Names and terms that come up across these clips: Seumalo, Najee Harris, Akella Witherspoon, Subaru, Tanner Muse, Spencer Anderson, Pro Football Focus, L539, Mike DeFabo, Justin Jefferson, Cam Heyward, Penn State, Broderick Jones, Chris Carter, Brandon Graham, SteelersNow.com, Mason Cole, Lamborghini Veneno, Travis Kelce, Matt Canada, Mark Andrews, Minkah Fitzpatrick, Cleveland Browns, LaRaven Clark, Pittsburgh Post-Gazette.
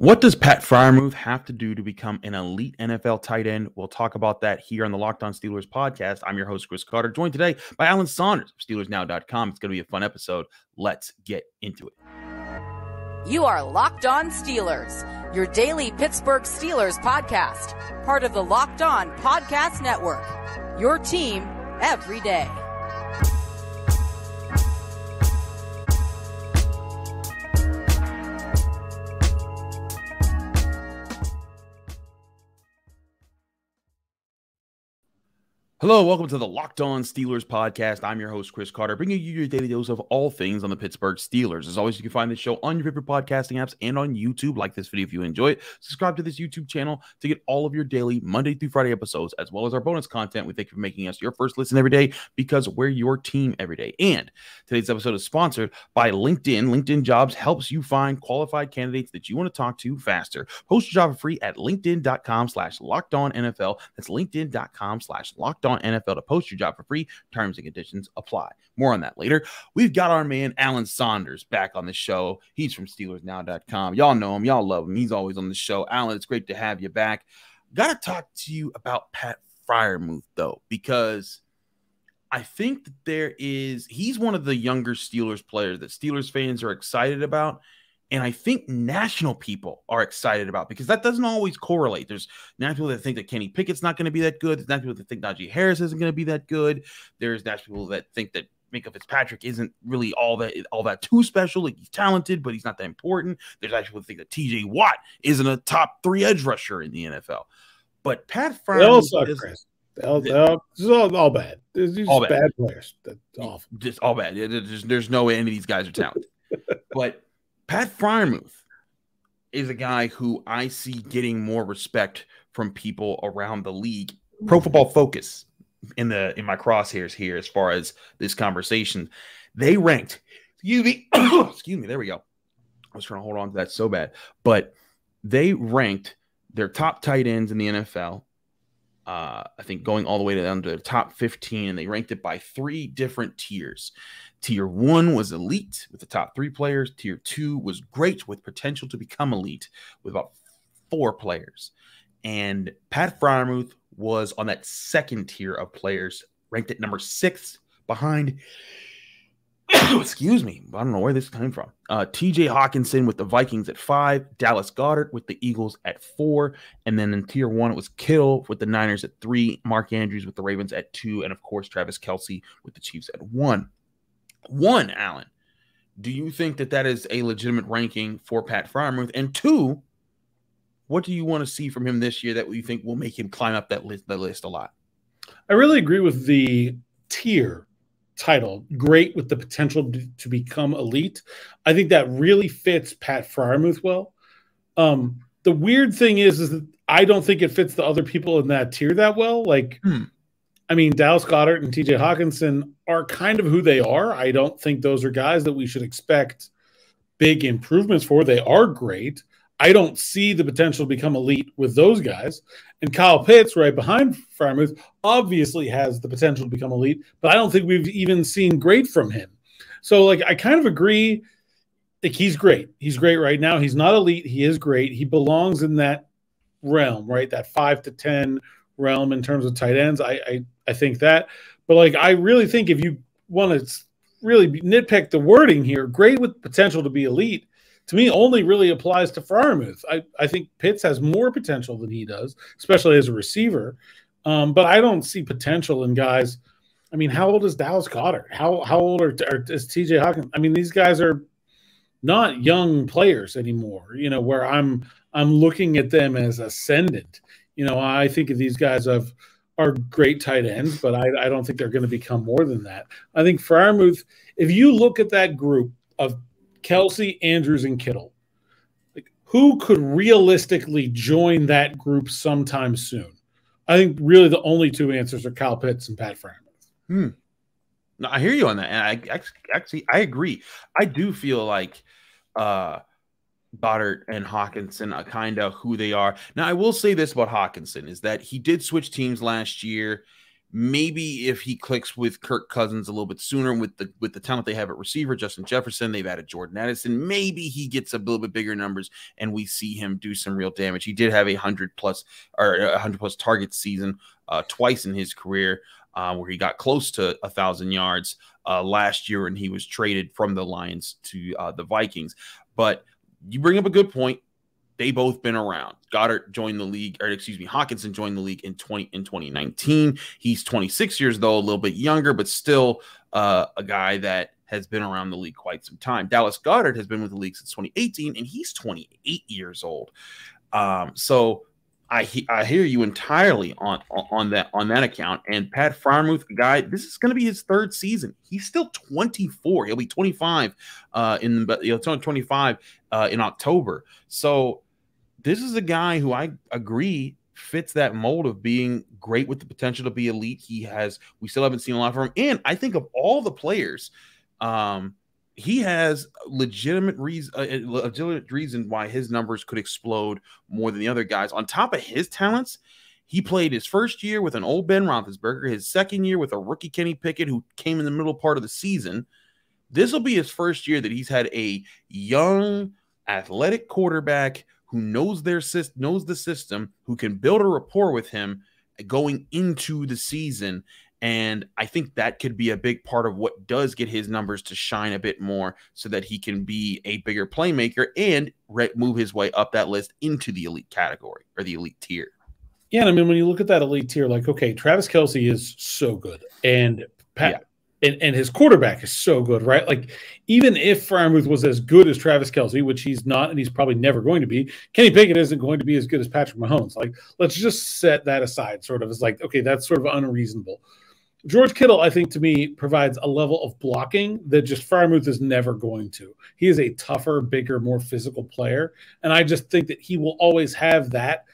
What does Pat Freiermuth have to do to become an elite NFL tight end? We'll talk about that here on the Locked On Steelers podcast. I'm your host, Chris Carter, joined today by Alan Saunders of SteelersNow.com. It's going to be a fun episode. Let's get into it. You are Locked On Steelers, your daily Pittsburgh Steelers podcast, part of the Locked On Podcast Network, your team every day. Hello, welcome to the Locked On Steelers podcast. I'm your host, Chris Carter, bringing you your daily dose of all things on the Pittsburgh Steelers. As always, you can find this show on your favorite podcasting apps and on YouTube. Like this video if you enjoy it. Subscribe to this YouTube channel to get all of your daily Monday through Friday episodes, as well as our bonus content. We thank you for making us your first listen every day, because we're your team every day. And today's episode is sponsored by LinkedIn. LinkedIn Jobs helps you find qualified candidates that you want to talk to faster. Post your job for free at LinkedIn.com/LockedOnNFL. That's LinkedIn.com/LockedOnNFL to post your job for free. Terms and conditions apply. More on that later. We've got our man Alan Saunders back on the show. He's from SteelersNow.com. Y'all know him. Y'all love him. He's always on the show. Alan, it's great to have you back. Got to talk to you about Pat Freiermuth, though, because I think that he's one of the younger Steelers players that Steelers fans are excited about. And I think national people are excited about, because that doesn't always correlate. There's national people that think that Kenny Pickett's not going to be that good. There's national people that think Najee Harris isn't going to be that good. There's national people that think that Minkah Fitzpatrick isn't really all that too special. Like, he's talented, but he's not that important. There's actually people that think that T.J. Watt isn't a top 3 edge rusher in the NFL. But Pat Freiermuth, It's all bad. These all bad players. That's awful. Just all bad. There's no way any of these guys are talented. But Pat Freiermuth is a guy who I see getting more respect from people around the league. Pro Football Focus in my crosshairs here as far as this conversation. They ranked, excuse me, there we go. I was trying to hold on to that so bad. But they ranked their top tight ends in the NFL, I think going all the way down to the top 15, and they ranked it by 3 different tiers. Tier 1 was elite with the top 3 players. Tier 2 was great with potential to become elite with about 4 players. And Pat Freiermuth was on that 2nd tier of players, ranked at number 6 behind, excuse me, I don't know where this came from. T.J. Hockenson with the Vikings at 5, Dallas Goedert with the Eagles at 4, and then in Tier 1 it was Kittle with the Niners at 3, Mark Andrews with the Ravens at 2, and of course Travis Kelce with the Chiefs at 1. Alan, do you think that that is a legitimate ranking for Pat Freiermuth? And 2, what do you want to see from him this year that you think will make him climb up that list a lot? I really agree with the tier title, great with the potential to become elite. I think that really fits Pat Freiermuth well. The weird thing is that I don't think it fits the other people in that tier that well. Like, I mean, Dallas Goedert and T.J. Hockenson are kind of who they are. I don't think those are guys that we should expect big improvements for. They are great. I don't see the potential to become elite with those guys. And Kyle Pitts, right behind Freiermuth, obviously has the potential to become elite, but I don't think we've even seen great from him. So, like, I kind of agree. Like, he's great. He's great right now. He's not elite. He is great. He belongs in that realm, right? That 5 to 10 realm in terms of tight ends. I think that. But, like, I really think if you want to really nitpick the wording here, great with potential to be elite, to me, only really applies to Freiermuth. I think Pitts has more potential than he does, especially as a receiver. But I don't see potential in guys. I mean, how old is Dallas Goedert? How old is T.J. Hockenson? I mean, these guys are not young players anymore, you know, where I'm looking at them as ascendant. You know, I think of these guys are great tight ends, but I don't think they're going to become more than that. I think Freiermuth, if you look at that group of Kelce, Andrews, and Kittle, like, who could realistically join that group sometime soon? I think really the only 2 answers are Kyle Pitts and Pat Freiermuth. No, I hear you on that, and I agree. I do feel like Goedert and Hockenson are kind of who they are. Now, I will say this about Hockenson is that he did switch teams last year, Maybe if he clicks with Kirk Cousins a little bit sooner, with the talent they have at receiver, Justin Jefferson, they've added Jordan Addison, maybe he gets a little bit bigger numbers and we see him do some real damage. He did have 100+ target season twice in his career, where he got close to 1,000 yards last year, and he was traded from the Lions to the Vikings. But you bring up a good point. They both been around. Goddard joined the league, or excuse me, Hockenson joined the league in 2019. He's 26 years though, a little bit younger, but still a guy that has been around the league quite some time. Dallas Goedert has been with the league since 2018, and he's 28 years old. So I hear you entirely on that account. And Pat Freiermuth, guy, this is going to be his third season. He's still 24. He'll be 25 in October. So this is a guy who I agree fits that mold of being great with the potential to be elite. We still haven't seen a lot from him. And I think of all the players, he has legitimate reason why his numbers could explode more than the other guys. On top of his talents, he played his first year with an old Ben Roethlisberger, his second year with a rookie Kenny Pickett, who came in the middle part of the season. This will be his first year that he's had a young, athletic quarterback who knows the system, who can build a rapport with him going into the season. And I think that could be a big part of what does get his numbers to shine a bit more, so that he can be a bigger playmaker and move his way up that list into the elite category or the elite tier. Yeah, and I mean, when you look at that elite tier, like, okay, Travis Kelce is so good, and Pat, yeah, and his quarterback is so good, right? Like, even if Freiermuth was as good as Travis Kelce, which he's not, and he's probably never going to be, Kenny Pickett isn't going to be as good as Patrick Mahomes. Like, let's just set that aside, sort of. It's like, okay, that's sort of unreasonable. George Kittle, I think, to me, provides a level of blocking that just Freiermuth is never going to. He is a tougher, bigger, more physical player, and I just think that he will always have that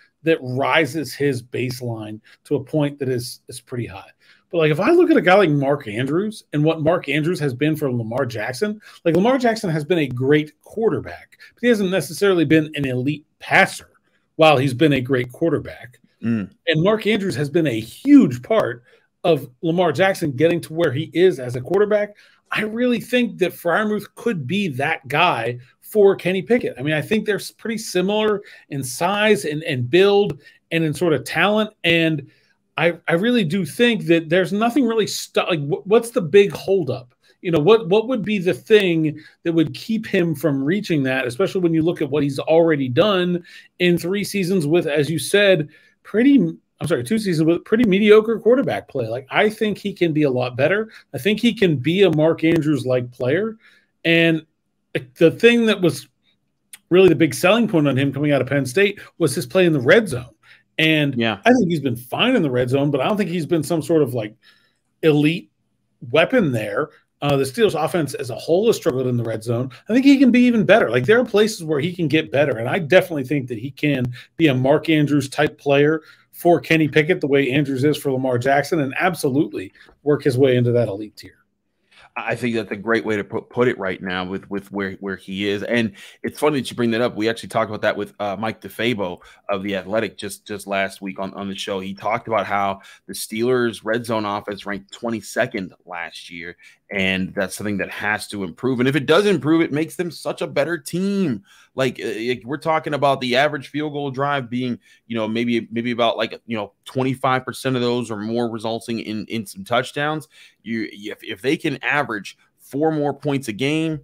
rises his baseline to a point that is pretty high. But, like, if I look at a guy like Mark Andrews and what Mark Andrews has been for Lamar Jackson, like, Lamar Jackson has been a great quarterback, but he hasn't necessarily been an elite passer while he's been a great quarterback. And Mark Andrews has been a huge part of Lamar Jackson getting to where he is as a quarterback. I really think that Freiermuth could be that guy for Kenny Pickett. I mean, I think they're pretty similar in size and build and in sort of talent. And I really do think that there's nothing really stuck. Like, what's the big holdup? You know, what would be the thing that would keep him from reaching that, especially when you look at what he's already done in three seasons with, as you said, two seasons with pretty mediocre quarterback play. Like, I think he can be a lot better. I think he can be a Mark Andrews-like player. And the thing that was really the big selling point on him coming out of Penn State was his play in the red zone. And yeah, I think he's been fine in the red zone, but I don't think he's been some sort of, like, elite weapon there. The Steelers offense as a whole has struggled in the red zone. I think he can be even better. Like, there are places where he can get better, and I definitely think that he can be a Mark Andrews-type player for Kenny Pickett the way Andrews is for Lamar Jackson, and absolutely work his way into that elite tier. I think that's a great way to put it right now with where he is. And it's funny that you bring that up. We actually talked about that with Mike DeFabo of The Athletic just last week on the show. He talked about how the Steelers' red zone offense ranked 22nd last year, and that's something that has to improve. And if it does improve, it makes them such a better team. Like, we're talking about the average field goal drive being, you know, maybe about, like, you know, 25% of those or more resulting in some touchdowns. If they can average 4 more points a game,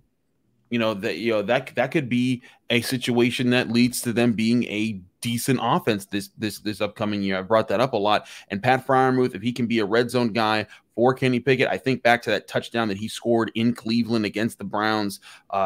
that could be a situation that leads to them being a decent offense this upcoming year. I brought that up a lot. And Pat Freiermuth, if he can be a red zone guy for Kenny Pickett, I think back to that touchdown that he scored in Cleveland against the Browns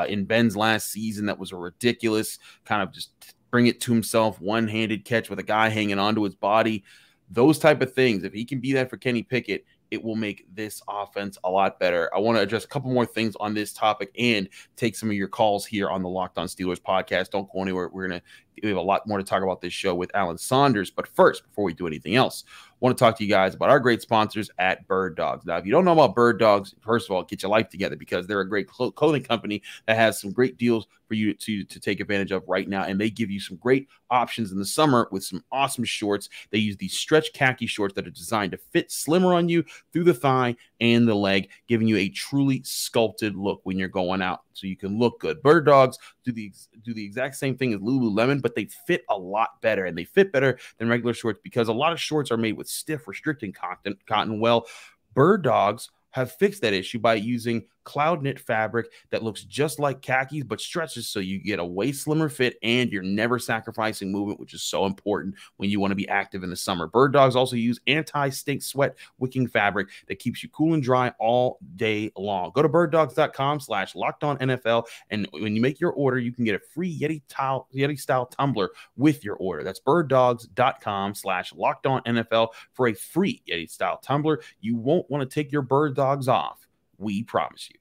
in Ben's last season. That was a ridiculous kind of just bring it to himself, one-handed catch with a guy hanging onto his body. Those type of things, if he can be that for Kenny Pickett, it will make this offense a lot better. I want to address a couple more things on this topic and take some of your calls here on the Locked On Steelers podcast. Don't go anywhere. We're going to We have a lot more to talk about this show with Alan Saunders. But first, before we do anything else, I want to talk to you guys about our great sponsors at Bird Dogs. Now, if you don't know about Bird Dogs, first of all, get your life together, because they're a great clothing company that has some great deals for you to take advantage of right now. And they give you some great options in the summer with some awesome shorts. They use these stretch khaki shorts that are designed to fit slimmer on you through the thigh and the leg, giving you a truly sculpted look when you're going out, so you can look good. Bird Dogs do the exact same thing as Lululemon, but they fit a lot better, and they fit better than regular shorts because a lot of shorts are made with stiff, restricting cotton. Well, Bird Dogs have fixed that issue by using cloud knit fabric that looks just like khakis but stretches, so you get a way slimmer fit and you're never sacrificing movement, which is so important when you want to be active in the summer. Bird Dogs also use anti-stink sweat wicking fabric that keeps you cool and dry all day long. Go to birddogs.com/LockedOnNFL, and when you make your order, you can get a free Yeti style tumbler with your order. That's birddogs.com/LockedOnNFL for a free Yeti style tumbler. You won't want to take your Bird Dogs off. We promise you.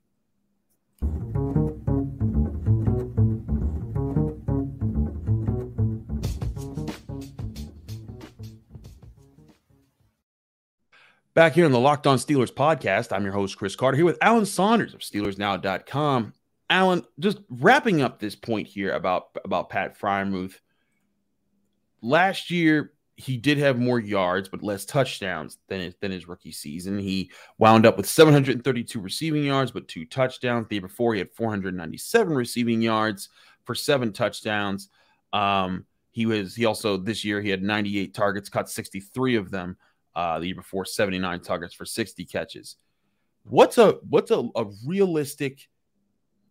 Back here on the Locked On Steelers podcast, I'm your host, Chris Carter, here with Alan Saunders of SteelersNow.com. Alan, just wrapping up this point here about Pat Freiermuth. Last year, he did have more yards but less touchdowns than his rookie season. He wound up with 732 receiving yards but 2 touchdowns. The year before, he had 497 receiving yards for 7 touchdowns. He also this year he had 98 targets, caught 63 of them. The year before, 79 targets for 60 catches. What's a realistic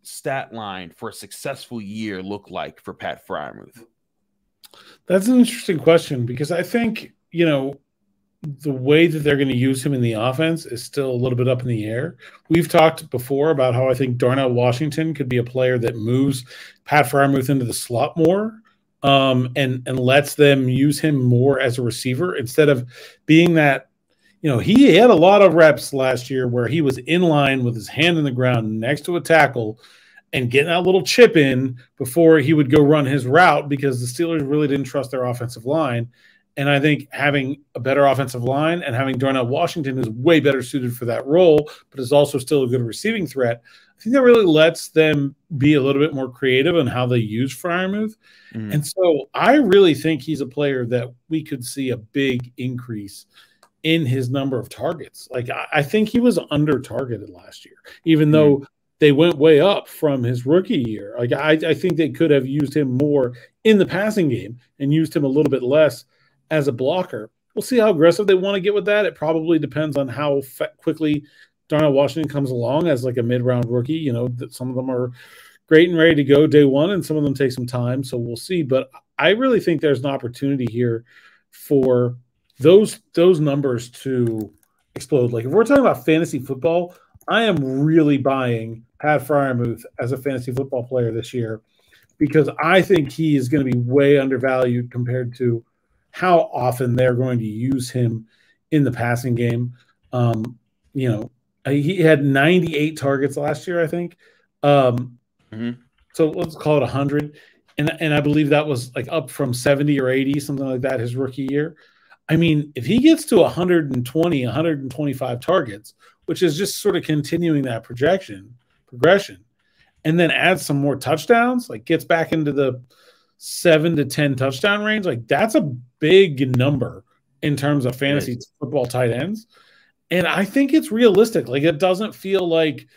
stat line for a successful year look like for Pat Freiermuth? That's an interesting question, because I think, you know, the way that they're going to use him in the offense is still a little bit up in the air. We've talked before about how I think Darnell Washington could be a player that moves Pat Freiermuth into the slot more and lets them use him more as a receiver instead of being that, you know, he had a lot of reps last year where he was in line with his hand in the ground next to a tackle and getting that little chip in before he would go run his route, because the Steelers really didn't trust their offensive line. And I think having a better offensive line and having Darnell Washington, is way better suited for that role, but is also still a good receiving threat, I think that really lets them be a little bit more creative on how they use Freiermuth. And so I really think he's a player that we could see a big increase in his number of targets. Like, I think he was under-targeted last year, even though they went way up from his rookie year. Like, I think they could have used him more in the passing game and used him a little bit less as a blocker. We'll see how aggressive they want to get with that. It probably depends on how quickly Darnell Washington comes along as like a mid-round rookie. You know, that some of them are great and ready to go day one, and some of them take some time. So we'll see. But I really think there's an opportunity here for those numbers to explode. Like, if we're talking about fantasy football, I am really buying Pat Freiermuth as a fantasy football player this year, because I think he is going to be way undervalued compared to how often they're going to use him in the passing game. You know, he had 98 targets last year, I think. So let's call it 100. And I believe that was like up from 70 or 80, something like that, his rookie year. I mean, if he gets to 120, 125 targets, which is just sort of continuing that progression, and then adds some more touchdowns, like gets back into the 7 to 10 touchdown range, like that's a big number in terms of fantasy football tight ends. And I think it's realistic. Like, it doesn't feel like,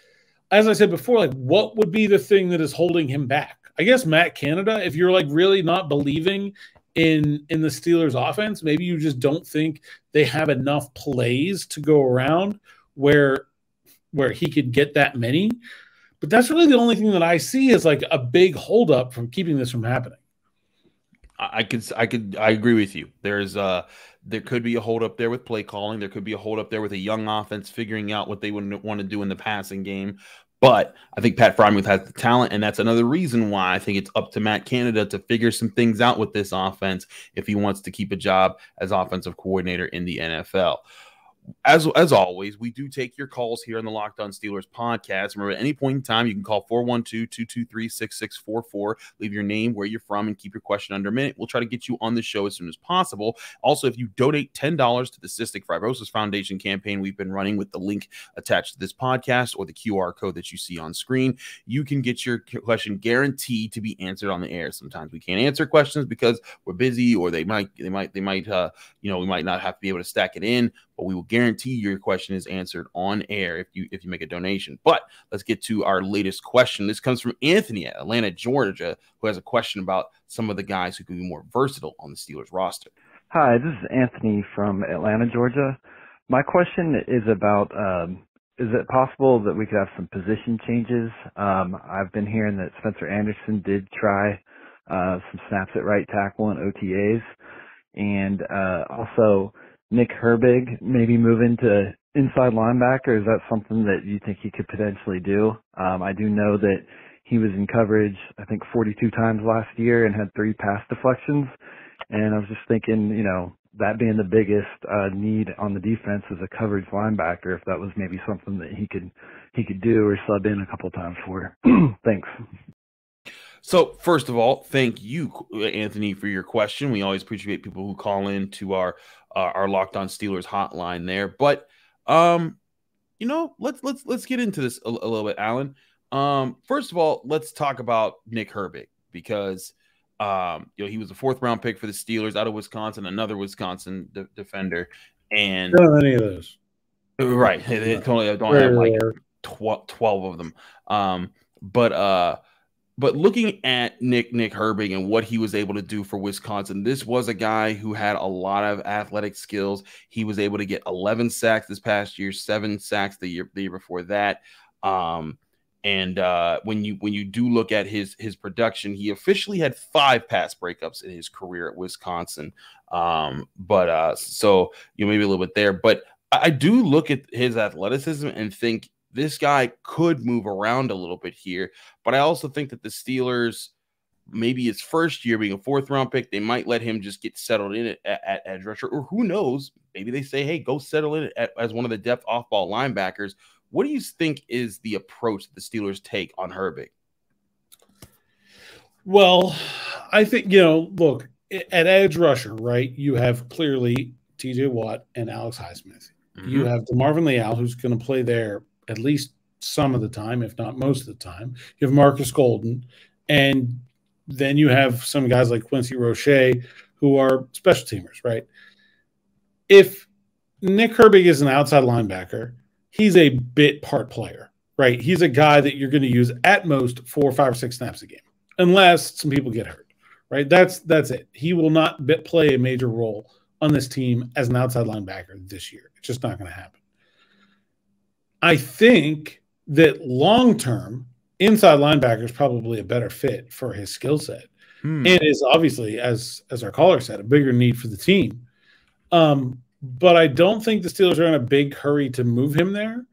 as I said before, like, what would be the thing that is holding him back? I guess Matt Canada, if you're like really not believing in the Steelers offense, maybe you just don't think they have enough plays to go around where he could get that many. But that's really the only thing that I see is like a big holdup from keeping this from happening. I agree with you. There could be a holdup there with play calling. There could be a holdup there with a young offense figuring out what they would want to do in the passing game. But I think Pat Freiermuth has the talent, and that's another reason why I think it's up to Matt Canada to figure some things out with this offense if he wants to keep a job as offensive coordinator in the NFL. As always, we do take your calls here on the Locked On Steelers podcast. Remember, at any point in time, you can call 412-223-6644. Leave your name, where you're from, and keep your question under a minute. We'll try to get you on the show as soon as possible. Also, if you donate $10 to the Cystic Fibrosis Foundation campaign we've been running with the link attached to this podcast or the QR code that you see on screen, you can get your question guaranteed to be answered on the air. Sometimes we can't answer questions because we're busy, or we might not have to be able to stack it in, but we will guarantee your question is answered on air if you make a donation. But let's get to our latest question. This comes from Anthony at Atlanta, Georgia, who has a question about some of the guys who can be more versatile on the Steelers roster. Hi, this is Anthony from Atlanta, Georgia. My question is about, is it possible that we could have some position changes? I've been hearing that Spencer Anderson did try some snaps at right tackle and OTAs, and also Nick Herbig maybe move into inside linebacker. Is that something that you think he could potentially do? I do know that he was in coverage, I think, 42 times last year and had 3 pass deflections. And I was just thinking, that being the biggest need on the defense is a coverage linebacker, if that was maybe something that he could do or sub in a couple times for. Thanks. So, first of all, thank you, Anthony, for your question. We always appreciate people who call in to our Locked On Steelers hotline there. But, let's get into this a little bit, Alan. First of all, let's talk about Nick Herbig, because he was a 4th-round pick for the Steelers out of Wisconsin, another Wisconsin defender, and not any of those, right? They totally don't have like 12 of them. But looking at Nick Herbig and what he was able to do for Wisconsin, this was a guy who had a lot of athletic skills. He was able to get 11 sacks this past year, 7 sacks the year before that. When you do look at his production, he officially had 5 pass breakups in his career at Wisconsin. So maybe a little bit there, but I do look at his athleticism and think, this guy could move around a little bit here, but I also think that the Steelers, maybe his first year being a 4th-round pick, they might let him just get settled in at edge rusher, or who knows, maybe they say, hey, go settle in as one of the depth off-ball linebackers. What do you think is the approach that the Steelers take on Herbig? Well, I think, look, at edge rusher, right, you have clearly T.J. Watt and Alex Highsmith. Mm-hmm. You have DeMarvin Leal, who's going to play there at least some of the time, if not most of the time. You have Marcus Golden, and then you have some guys like Quincy Roche who are special teamers, right? If Nick Herbig is an outside linebacker, he's a bit part player, right? He's a guy that you're going to use at most 4, 5, or 6 snaps a game, unless some people get hurt, right? That's it. He will not play a major role on this team as an outside linebacker this year. It's just not going to happen. I think that long-term, inside linebacker is probably a better fit for his skill set. And is obviously, as our caller said, a bigger need for the team. But I don't think the Steelers are in a big hurry to move him there,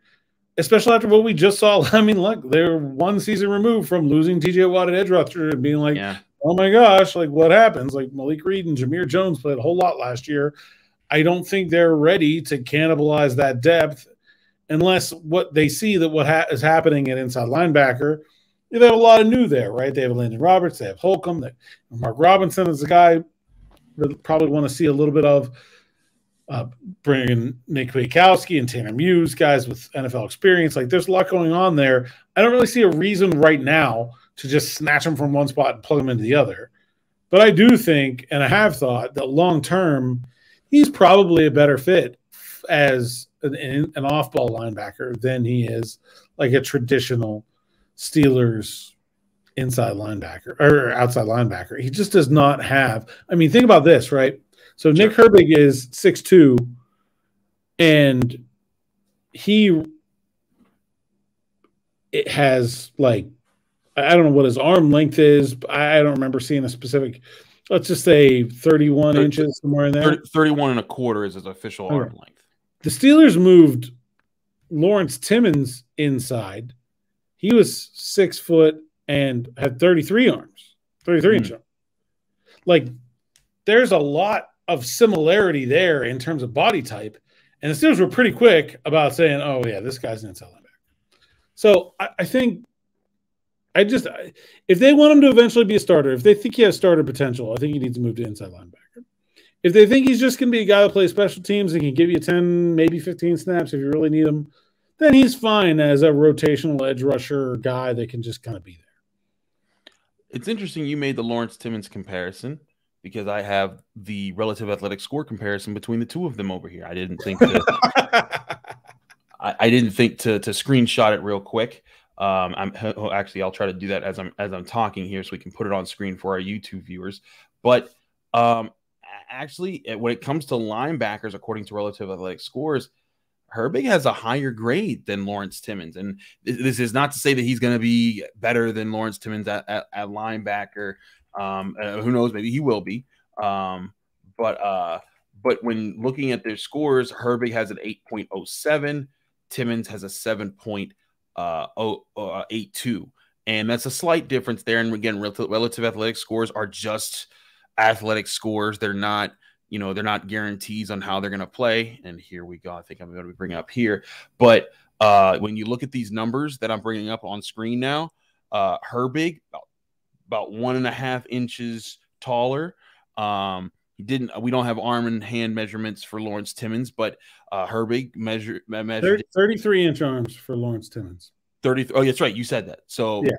especially after what we just saw. I mean, look, they're 1 season removed from losing T.J. Watt at edge rusher and being like, oh my gosh, like what happens? Like Malik Reed and Jameer Jones played a whole lot last year. I don't think they're ready to cannibalize that depth unless what they see that is happening at inside linebacker, they have a lot of new there, right? They have Landon Roberts, they have Holcomb, Mark Robinson is a guy that probably want to see a little bit of bringing Nick Kwiatkowski and Tanner Muse, guys with NFL experience. Like there's a lot going on there. I don't really see a reason right now to just snatch them from one spot and plug them into the other. But I do think, and I have thought, that long-term, he's probably a better fit as an off-ball linebacker than he is like a traditional Steelers inside linebacker or outside linebacker. He just does not have – I mean, think about this, right? So Nick Herbig is 6'2", and it has like – I don't know what his arm length is. But I don't remember seeing a specific – let's just say 31 inches, somewhere in there. 31 1/4 is his official arm length. The Steelers moved Lawrence Timmons inside. He was 6 foot and had 33 arms, 33 inch arms. Like, there's a lot of similarity there in terms of body type. And the Steelers were pretty quick about saying, oh, yeah, this guy's an inside linebacker. So I think if they want him to eventually be a starter, if they think he has starter potential, I think he needs to move to inside linebacker. If they think he's just going to be a guy that plays special teams and can give you 10, maybe 15 snaps if you really need him, then he's fine as a rotational edge rusher guy that can just kind of be there. It's interesting you made the Lawrence Timmons comparison, because I have the relative athletic score comparison between the two of them over here. I didn't think to, I didn't think to screenshot it real quick. I'll try to do that as I'm talking here, so we can put it on screen for our YouTube viewers. But actually, when it comes to linebackers, according to relative athletic scores, Herbig has a higher grade than Lawrence Timmons. And this is not to say that he's going to be better than Lawrence Timmons at linebacker. Who knows? Maybe he will be. But when looking at their scores, Herbig has an 8.07. Timmons has a 7.82. And that's a slight difference there. And again, relative athletic scores are just athletic scores. They're not, you know, they're not guarantees on how they're going to play. And here we go. I think I'm going to bring up here. But when you look at these numbers that I'm bringing up on screen now, Herbig, about 1.5 inches taller. We don't have arm and hand measurements for Lawrence Timmons, but Herbig measured 33-inch arms for Lawrence Timmons. 30. Oh, that's right. You said that. So, yeah.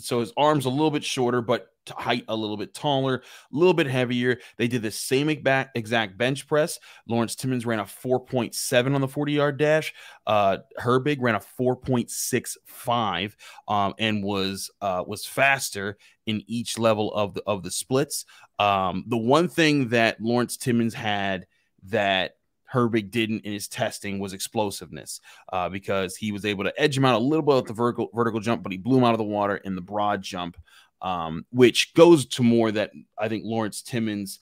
So his arms a little bit shorter, but height a little bit taller, a little bit heavier. They did the same exact bench press. Lawrence Timmons ran a 4.7 on the 40-yard dash. Herbig ran a 4.65, and was faster in each level of the splits. The one thing that Lawrence Timmons had that Herbig didn't in his testing was explosiveness, because he was able to edge him out a little bit at the vertical jump, but he blew him out of the water in the broad jump, which goes to more that I think Lawrence Timmons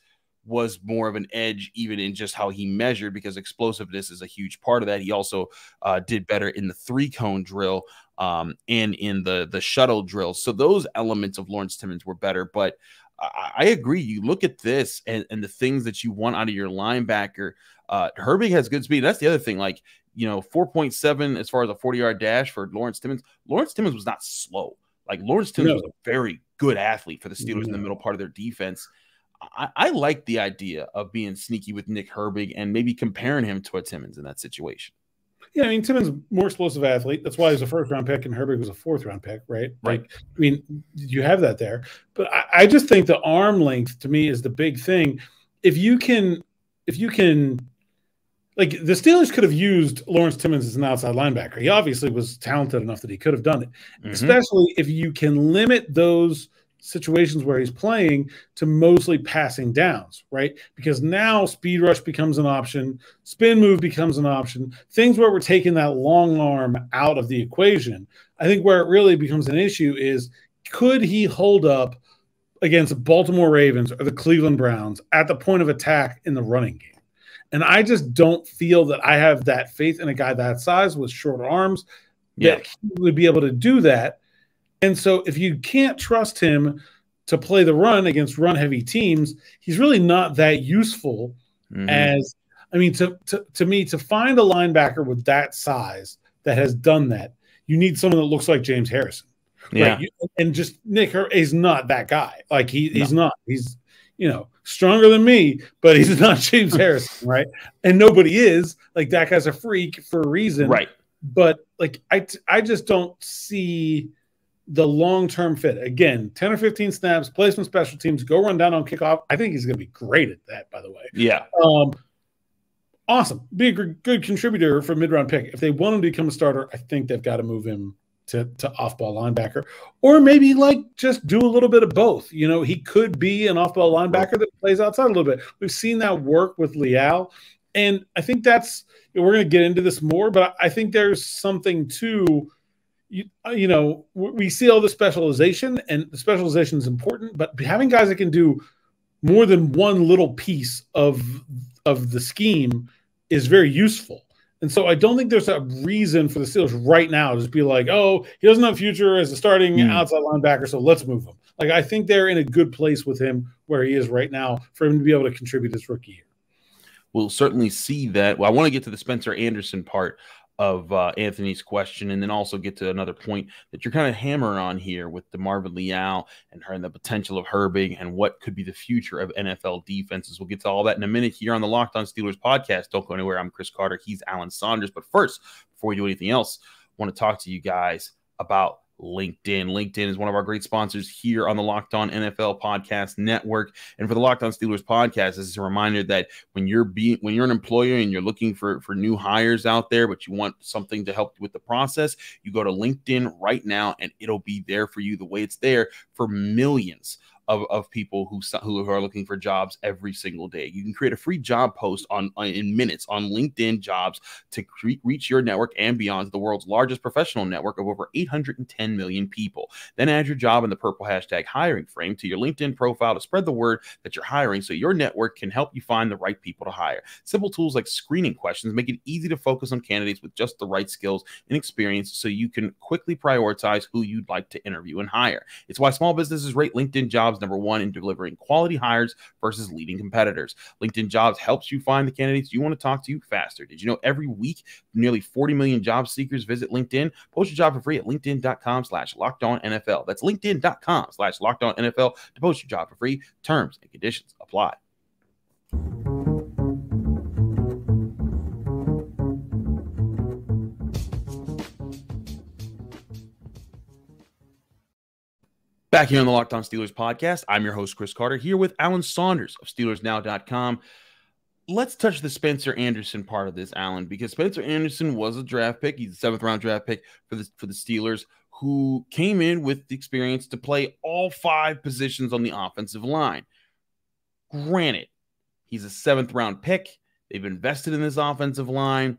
was more of an edge even in just how he measured, because explosiveness is a huge part of that. He also did better in the 3-cone drill and in the shuttle drill. So those elements of Lawrence Timmons were better, but I agree. You look at this and the things that you want out of your linebacker. Herbig has good speed. That's the other thing. Like, you know, 4.7 as far as a 40-yard dash for Lawrence Timmons. Lawrence Timmons was not slow. Like, Lawrence Timmons was a very good athlete for the Steelers in the middle part of their defense. I like the idea of being sneaky with Nick Herbig and maybe comparing him to a Timmons in that situation. Yeah, I mean, Timmons, more explosive athlete. That's why he's a first-round pick and Herbig was a fourth-round pick, right? Right. Like, I mean, you have that there. But I just think the arm length, to me, is the big thing. If you can – like, the Steelers could have used Lawrence Timmons as an outside linebacker. He obviously was talented enough that he could have done it, especially if you can limit those situations where he's playing to mostly passing downs, right? Because now speed rush becomes an option, spin move becomes an option, things where we're taking that long arm out of the equation. I think where it really becomes an issue is, could he hold up against the Baltimore Ravens or the Cleveland Browns at the point of attack in the running game? And I just don't feel that I have that faith in a guy that size with shorter arms that he would be able to do that. And so if you can't trust him to play the run against run-heavy teams, he's really not that useful as – I mean, to me, to find a linebacker with that size that has done that, you need someone that looks like James Harrison. Yeah. Right? And just Nick is not that guy. Like, he's not. He's, you know, stronger than me, but he's not James Harrison, right? And nobody is. Like, that guy's a freak for a reason. Right. But, like, I just don't see – the long-term fit. Again, 10 or 15 snaps, play some special teams, go run down on kickoff. I think he's going to be great at that, by the way. Yeah. Awesome. Be a good contributor for a mid-round pick. If they want him to become a starter, I think they've got to move him to off-ball linebacker, or maybe like just do a little bit of both. You know, he could be an off-ball linebacker that plays outside a little bit. We've seen that work with Leal, and I think that's – we're going to get into this more, but I think there's something to – You know, we see all the specialization, and the specialization is important, but having guys that can do more than one little piece of the scheme is very useful. And so I don't think there's a reason for the Steelers right now to just be like, oh, he doesn't have a future as a starting outside linebacker, so let's move him. Like, I think they're in a good place with him where he is right now for him to be able to contribute his rookie year. we'll certainly see that. Well, I want to get to the Spencer Anderson part of Anthony's question, and then also get to another point that you're kind of hammering on here with DeMarvin Leal and the potential of Herbig and what could be the future of NFL defenses. We'll get to all that in a minute here on the Locked On Steelers podcast. Don't go anywhere. I'm Chris Carter. He's Alan Saunders. But first, before we do anything else, I want to talk to you guys about LinkedIn. LinkedIn is one of our great sponsors here on the Locked On NFL Podcast Network. And for the Locked On Steelers podcast, this is a reminder that when you're an employer and you're looking for new hires out there, but you want something to help with the process, you go to LinkedIn right now and it'll be there for you the way it's there for millions of people who are looking for jobs every single day. You can create a free job post in minutes on LinkedIn Jobs to reach your network and beyond to the world's largest professional network of over 810 million people. Then add your job in the purple hashtag hiring frame to your LinkedIn profile to spread the word that you're hiring so your network can help you find the right people to hire. Simple tools like screening questions make it easy to focus on candidates with just the right skills and experience so you can quickly prioritize who you'd like to interview and hire. It's why small businesses rate LinkedIn Jobs #1 in delivering quality hires versus leading competitors. LinkedIn Jobs helps you find the candidates you want to talk to faster. Did you know every week nearly 40 million job seekers visit LinkedIn? Post your job for free at LinkedIn.com/LockedOnNFL. That's LinkedIn.com/LockedOnNFL to post your job for free. Terms and conditions apply. Back here on the Locked On Steelers podcast, I'm your host, Chris Carter, here with Alan Saunders of SteelersNow.com. Let's touch the Spencer Anderson part of this, Alan, because Spencer Anderson was a draft pick. He's a 7th-round draft pick for the Steelers, who came in with the experience to play all 5 positions on the offensive line. Granted, he's a 7th-round pick. They've invested in this offensive line.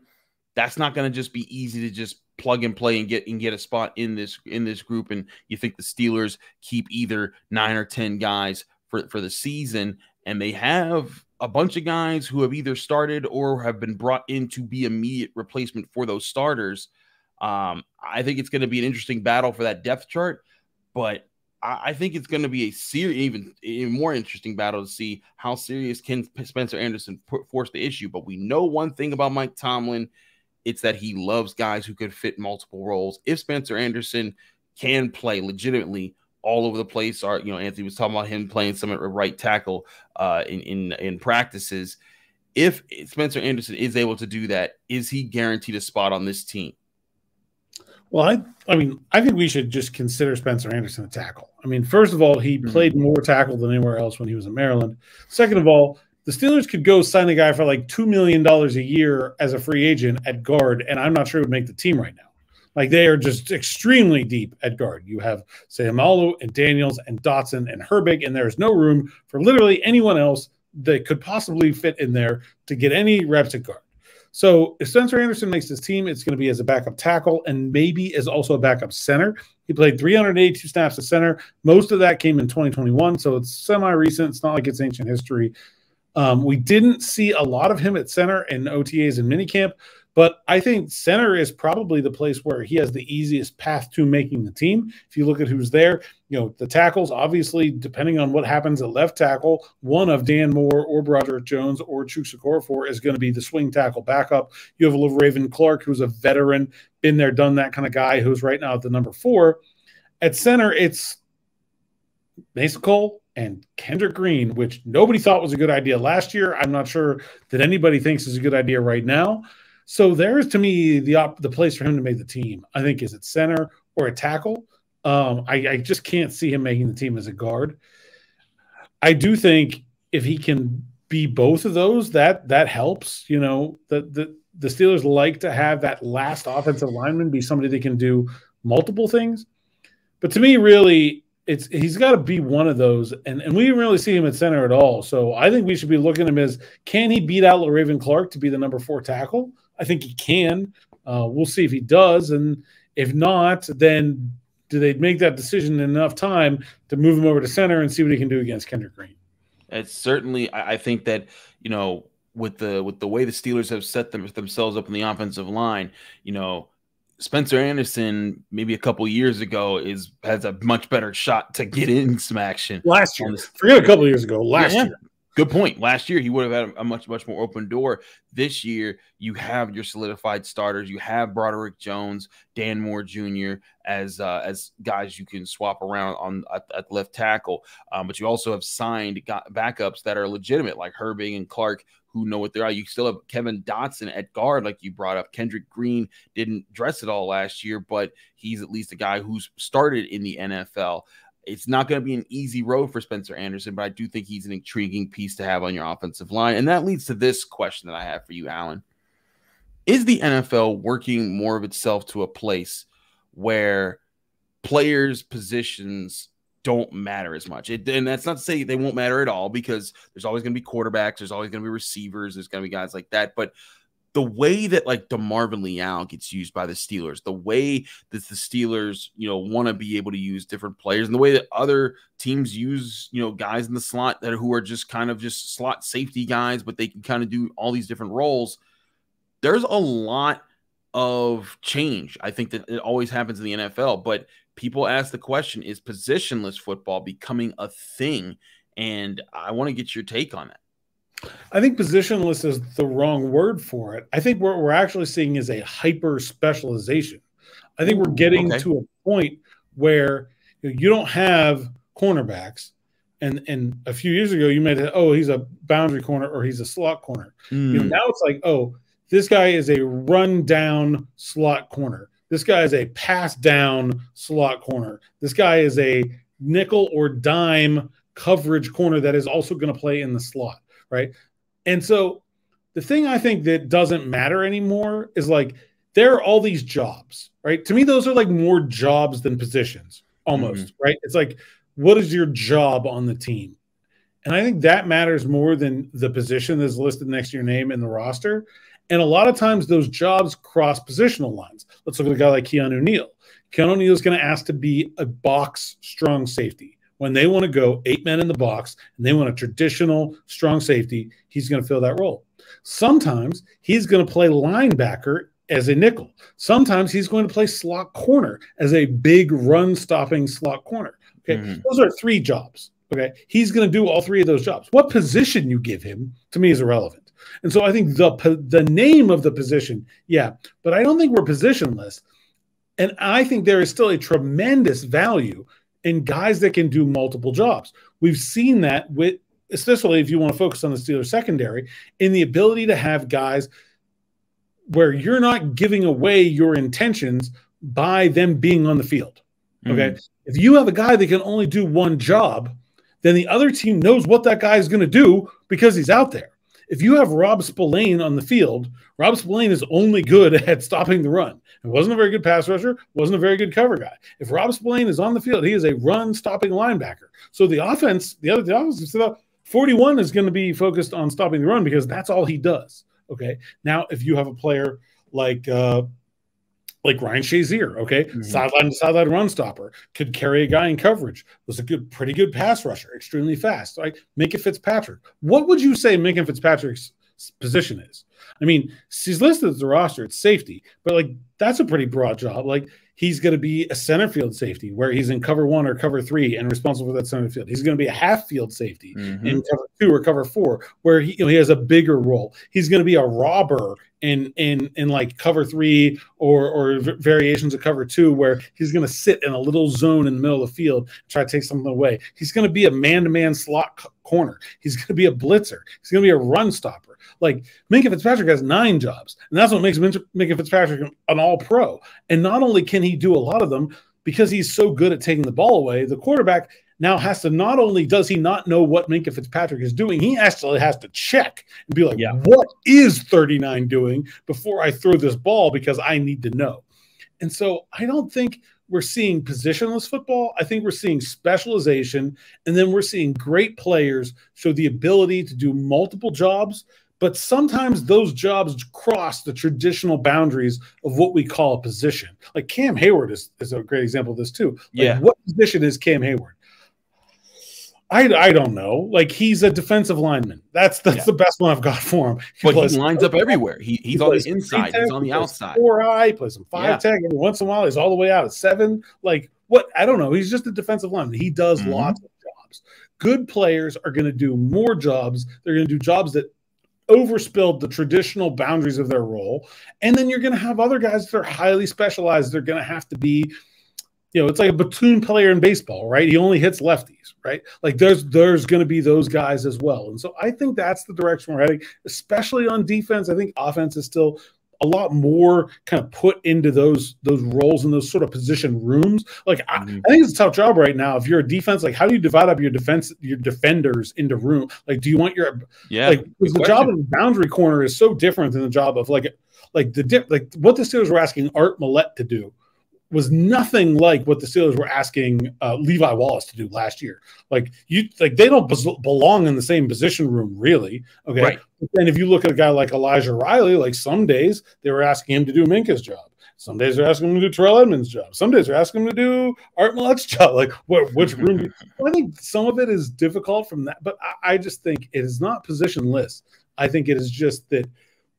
That's not going to just be easy to just plug and play and get a spot in this group. And you think the Steelers keep either 9 or 10 guys for the season, and they have a bunch of guys who have either started or have been brought in to be immediate replacement for those starters. I think it's going to be an interesting battle for that depth chart, but I think it's going to be a serious, even more interesting battle to see how serious can Spencer Anderson force the issue. But we know one thing about Mike Tomlin. It's that he loves guys who could fit multiple roles. If Spencer Anderson can play legitimately all over the place, or, you know, Anthony was talking about him playing some at right tackle in practices. If Spencer Anderson is able to do that, is he guaranteed a spot on this team? Well, I think we should just consider Spencer Anderson a tackle. I mean, first of all, he played more tackle than anywhere else when he was in Maryland. Second of all, the Steelers could go sign a guy for like $2 million a year as a free agent at guard, and I'm not sure it would make the team right now. Like, they are just extremely deep at guard. You have Seumalo and Daniels and Dotson and Herbig, and there's no room for literally anyone else that could possibly fit in there to get any reps at guard. So if Spencer Anderson makes this team, it's going to be as a backup tackle and maybe as also a backup center. He played 382 snaps at center. Most of that came in 2021, so it's semi-recent. It's not like it's ancient history. We didn't see a lot of him at center in OTAs and minicamp, but I think center is probably the place where he has the easiest path to making the team. If you look at who's there, you know, the tackles, obviously, depending on what happens at left tackle, one of Dan Moore or Broderick Jones or Chuks Okorafor is going to be the swing tackle backup. You have LaRaven Clark, who's a veteran, been there, done that kind of guy, who's right now at the number 4. At center, it's Mason Cole and Kendrick Green, which nobody thought was a good idea last year. I'm not sure that anybody thinks is a good idea right now. So there's, to me, the place for him to make the team, I think, is at center or a tackle. I just can't see him making the team as a guard. I do think if he can be both of those, that helps. You know, the Steelers like to have that last offensive lineman be somebody that can do multiple things. But to me, really, he's got to be one of those, and we didn't really see him at center at all. So I think we should be looking at him as, can he beat out LaRaven Clark to be the number 4 tackle? I think he can. We'll see if he does, and if not, then do they make that decision in enough time to move him over to center and see what he can do against Kendrick Green? It's certainly, I think that, you know, with the way the Steelers have set themselves up in the offensive line, you know, Spencer Anderson, maybe a couple years ago, has a much better shot to get in some action. Last year. Forget a couple years ago. Last year. Good point. Last year, he would have had a much more open door. This year, you have your solidified starters. You have Broderick Jones, Dan Moore Jr. as guys you can swap around on at left tackle. But you also have signed backups that are legitimate, like Herbig and Clark, who know what they're at. You still have Kevin Dotson at guard, like you brought up. Kendrick Green didn't dress it all last year, but he's at least a guy who's started in the NFL. It's not going to be an easy road for Spencer Anderson, but I do think he's an intriguing piece to have on your offensive line. And that leads to this question that I have for you, Alan. Is the NFL working more of itself to a place where players' positions don't matter as much? And that's not to say they won't matter at all, because there's always going to be quarterbacks. There's always going to be receivers. There's going to be guys like that. But the way that, like, DeMarvin Leal gets used by the Steelers, the way that the Steelers, you know, want to be able to use different players, and the way that other teams use, you know, guys in the slot that who are just kind of just slot safety guys, but they can kind of do all these different roles. There's a lot of change. I think that it always happens in the NFL, but people ask the question, is positionless football becoming a thing? And I want to get your take on that. I think positionless is the wrong word for it. I think what we're actually seeing is a hyper specialization. I think we're getting to a point where you don't have cornerbacks. And a few years ago, you might have, oh, he's a boundary corner or he's a slot corner. Mm. You know, now it's like, oh, this guy is a run down slot corner. This guy is a pass down slot corner. This guy is a nickel or dime coverage corner that is also going to play in the slot. Right. And so the thing I think that doesn't matter anymore is, like, there are all these jobs, right? To me, those are like more jobs than positions almost, right? It's like, what is your job on the team? And I think that matters more than the position that's listed next to your name in the roster. And a lot of times those jobs cross positional lines. Let's look at a guy like Keanu Neal. Keanu Neal is going to ask to be a box strong safety. When they want to go 8 men in the box and they want a traditional strong safety, he's going to fill that role. Sometimes he's going to play linebacker as a nickel. Sometimes he's going to play slot corner as a big run-stopping slot corner. Okay, those are 3 jobs. Okay, he's going to do all 3 of those jobs. What position you give him, to me, is irrelevant. And so I think the name of the position, yeah, but I don't think we're positionless. And I think there is still a tremendous value and guys that can do multiple jobs. We've seen that with, especially if you want to focus on the Steelers secondary, in the ability to have guys where you're not giving away your intentions by them being on the field. Okay. If you have a guy that can only do 1 job, then the other team knows what that guy is going to do because he's out there. If you have Rob Spillane on the field, Rob Spillane is only good at stopping the run. He wasn't a very good pass rusher, wasn't a very good cover guy. If Rob Spillane is on the field, he is a run-stopping linebacker. So the offense, the 41 is going to be focused on stopping the run because that's all he does. Okay. Now, if you have a player like Ryan Shazier, okay, sideline to sideline run stopper, could carry a guy in coverage, was a good, pretty good pass rusher, extremely fast. Like Minkah Fitzpatrick. What would you say Minkah Fitzpatrick's position is? I mean, he's listed as the roster, it's safety, but like that's a pretty broad job. Like he's going to be a center field safety where he's in cover 1 or cover 3 and responsible for that center field. He's going to be a half field safety in cover 2 or cover 4 where he, you know, he has a bigger role. He's going to be a robber in like cover 3 or variations of cover 2 where he's going to sit in a little zone in the middle of the field and try to take something away. He's going to be a man-to-man slot corner. He's going to be a blitzer. He's going to be a run stopper. Like Minkah Fitzpatrick has 9 jobs, and that's what makes Minkah Fitzpatrick an all-pro. And not only can he do a lot of them, because he's so good at taking the ball away, the quarterback now has to, not only does he not know what Minkah Fitzpatrick is doing, he actually has to check and be like, what is 39 doing before I throw this ball, because I need to know. And so I don't think we're seeing positionless football. I think we're seeing specialization, and then we're seeing great players show the ability to do multiple jobs, but sometimes those jobs cross the traditional boundaries of what we call a position. Like Cam Heyward is a great example of this too. Like what position is Cam Heyward? I don't know. Like he's a defensive lineman. That's the best one I've got for him. But he lines up everywhere. He's on the inside. He's on the outside. 4i, plays some 5 tag every once in a while. He's all the way out at 7. Like what? I don't know. He's just a defensive lineman. He does lots of jobs. Good players are going to do more jobs. They're going to do jobs that overspilled the traditional boundaries of their role. And then you're going to have other guys that are highly specialized. They're going to have to be, you know, it's like a platoon player in baseball, right? He only hits lefties, right? Like there's going to be those guys as well. And so I think that's the direction we're heading, especially on defense. I think offense is still a lot more kind of put into those roles and those sort of position rooms. Like I think it's a tough job right now. If you're a defense, like how do you divide up your defenders into room? Like, do you want your, like the job of the boundary corner is so different than the job of like what the Steelers were asking Art Millett to do was nothing like what the Steelers were asking Levi Wallace to do last year. Like they don't belong in the same position room, really. Okay. Right. And if you look at a guy like Elijah Riley, like some days they were asking him to do Minkah's job. Some days they're asking him to do Terrell Edmunds' job. Some days they're asking him to do Art Millett's job. Like which room? I think some of it is difficult from that, but I just think it is not positionless. I think it is just that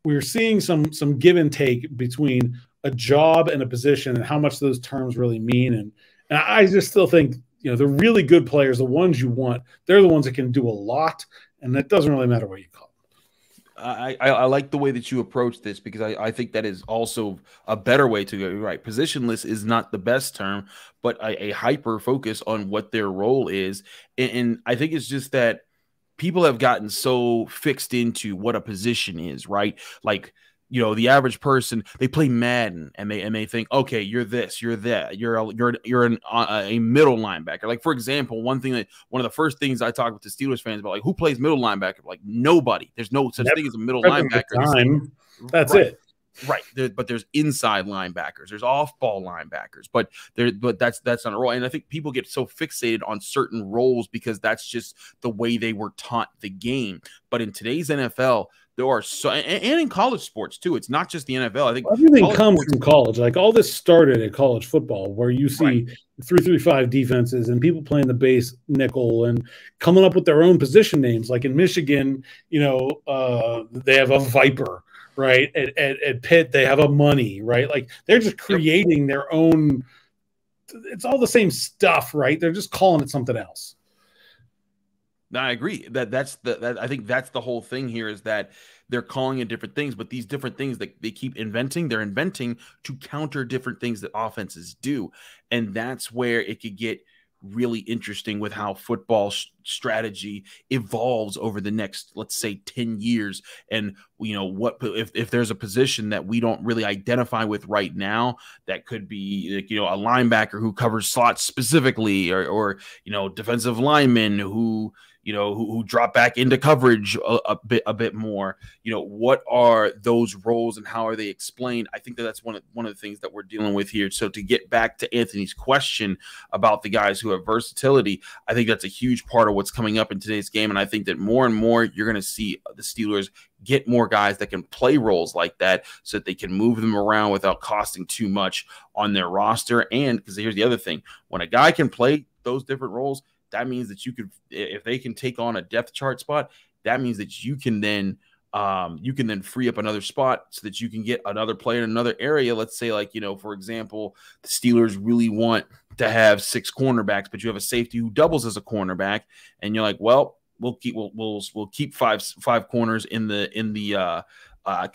we're seeing some give and take between a job and a position and how much those terms really mean. And I just still think, you know, the really good players, the ones you want, they're the ones that can do a lot. And that doesn't really matter what you call them. I like the way that you approach this because I think that is also a better way to go. You're right. Positionless is not the best term, but a hyper focus on what their role is. And I think it's just that people have gotten so fixed into what a position is, right? Like, you know, the average person, they play Madden and they think, okay, you're this, you're that, you're a middle linebacker. Like, for example, one of the first things I talk with the Steelers fans about, like, who plays middle linebacker? Like, nobody. There's no such thing as a middle linebacker. That's it. Right. But there's inside linebackers. There's off-ball linebackers. But that's not a role. And I think people get so fixated on certain roles because that's just the way they were taught the game. But in today's NFL, there are so, and in college sports too. It's not just the NFL. I think everything comes from college. Like all this started at college football, where you see 3-3-5 defenses and people playing the base nickel and coming up with their own position names. Like in Michigan, you know, they have a Viper, right? At Pitt, they have a Money, right? Like they're just creating their own. It's all the same stuff, right? They're just calling it something else. No, I agree I think that's the whole thing here is that they're calling it different things, but these different things that they keep inventing, they're inventing to counter different things that offenses do. And that's where it could get really interesting with how football strategy evolves over the next, let's say, 10 years. And, you know, what if there's a position that we don't really identify with right now, that could be, like, you know, a linebacker who covers slots specifically, or you know, defensive linemen who, you know, who drop back into coverage a bit more. You know, what are those roles and how are they explained? I think that that's one of the things that we're dealing with here. So to get back to Anthony's question about the guys who have versatility, I think that's a huge part of what's coming up in today's game. And I think that more and more you're going to see the Steelers get more guys that can play roles like that so that they can move them around without costing too much on their roster. And because here's the other thing, when a guy can play those different roles, that means that you could, if they can take on a depth chart spot, that means that you can then free up another spot so that you can get another player in another area. Let's say, like, you know, for example, the Steelers really want to have 6 cornerbacks, but you have a safety who doubles as a cornerback, and you're like, well, we'll keep five corners in the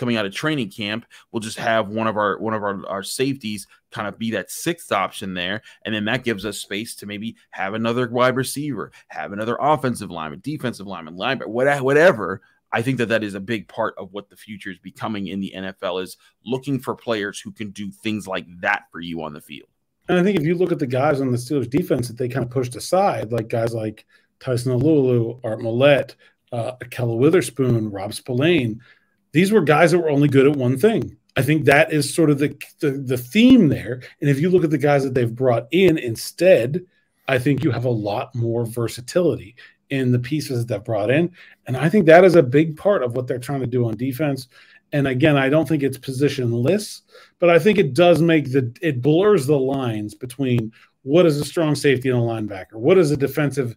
coming out of training camp. We'll just have one of our safeties kind of be that 6th option there. And then that gives us space to maybe have another wide receiver, have another offensive lineman, defensive lineman, linebacker, whatever. I think that is a big part of what the future is becoming in the NFL, is looking for players who can do things like that for you on the field. And I think if you look at the guys on the Steelers defense that they kind of pushed aside, like guys like Tyson Alulu, Art Millett, Akella Witherspoon, Rob Spillane, these were guys that were only good at one thing. I think that is sort of the theme there. And if you look at the guys that they've brought in instead, I think you have a lot more versatility in the pieces that they've brought in. And I think that is a big part of what they're trying to do on defense. And again, I don't think it's positionless, but I think it does make it blurs the lines between what is a strong safety and a linebacker, what is a defensive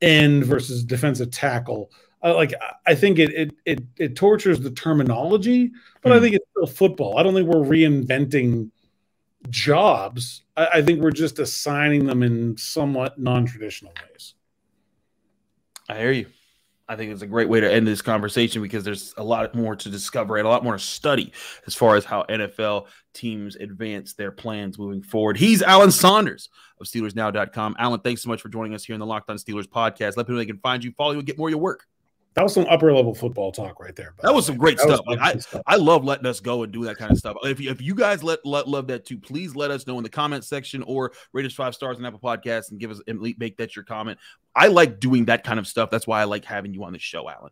end versus defensive tackle. Like, I think it tortures the terminology, but I think it's still football. I don't think we're reinventing jobs. I think we're just assigning them in somewhat non-traditional ways. I hear you. I think it's a great way to end this conversation because there's a lot more to discover and a lot more to study as far as how NFL teams advance their plans moving forward. He's Alan Saunders of SteelersNow.com. Alan, thanks so much for joining us here in the Locked On Steelers podcast. Let people know they can find you, follow you, and get more of your work. That was some upper-level football talk right there. That was some great stuff. Like, I love letting us go and do that kind of stuff. If you guys love that too, please let us know in the comment section or rate us 5 stars on Apple Podcasts and give us and make that your comment. I like doing that kind of stuff. That's why I like having you on the show, Alan.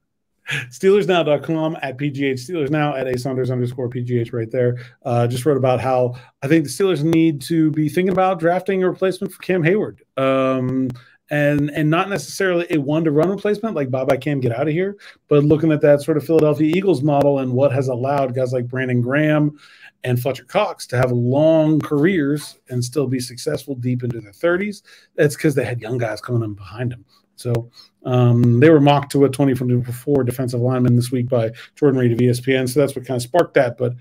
SteelersNow.com at PGH Steelers Now at @asaunders_PGH right there. Just wrote about how I think the Steelers need to be thinking about drafting a replacement for Cam Heyward. And not necessarily a one-to-run replacement like Bye-bye Cam, get out of here, but looking at that sort of Philadelphia Eagles model and what has allowed guys like Brandon Graham and Fletcher Cox to have long careers and still be successful deep into their 30s. That's because they had young guys coming in behind them. So they were mocked to a 20-from-4 defensive lineman this week by Jordan Reed of ESPN. So that's what kind of sparked that. But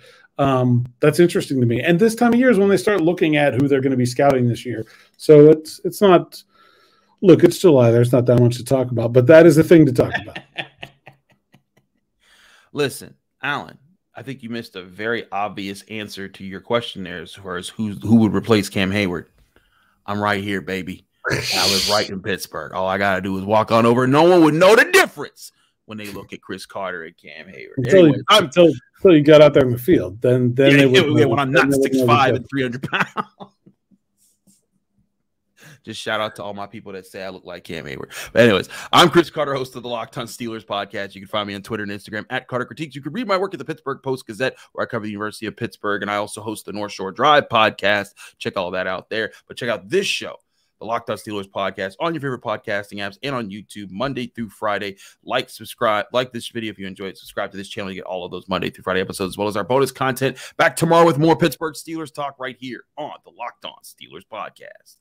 that's interesting to me. And this time of year is when they start looking at who they're going to be scouting this year. So it's not – look, it's July. There's not that much to talk about, but that is the thing to talk about. Listen, Alan, I think you missed a very obvious answer to your question there as far as who would replace Cam Heyward. I'm right here, baby. I live right in Pittsburgh. All I got to do is walk on over. No one would know the difference when they look at Chris Carter and Cam Heyward. Until you got out there in the field. Then they would. When I'm not 6'5" and 300 pounds. Just shout out to all my people that say I look like Cam Heyward. But anyways, I'm Chris Carter, host of the Locked On Steelers podcast. You can find me on Twitter and Instagram at Carter Critiques. You can read my work at the Pittsburgh Post-Gazette, where I cover the University of Pittsburgh, and I also host the North Shore Drive podcast. Check all that out there. But check out this show, the Locked On Steelers podcast, on your favorite podcasting apps and on YouTube Monday through Friday. Like, subscribe, like this video if you enjoyed. Subscribe to this channel. You get all of those Monday through Friday episodes as well as our bonus content. Back tomorrow with more Pittsburgh Steelers talk right here on the Locked On Steelers podcast.